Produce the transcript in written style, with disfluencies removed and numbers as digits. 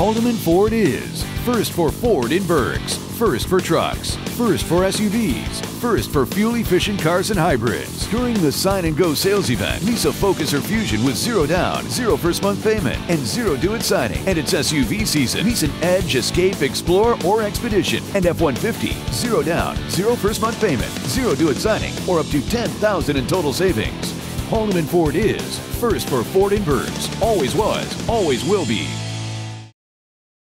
Haldeman Ford is first for Ford in Bergs, first for trucks, first for SUVs, first for fuel-efficient cars and hybrids. During the Sign and Go sales event, lease a Focus or Fusion with zero down, zero first-month payment, and zero due at signing. And it's SUV season. Lease an Edge, Escape, Explorer, or Expedition, and F-150, zero down, zero first-month payment, zero due at signing, or up to $10,000 in total savings. Haldeman Ford is first for Ford in Bergs. Always was, always will be.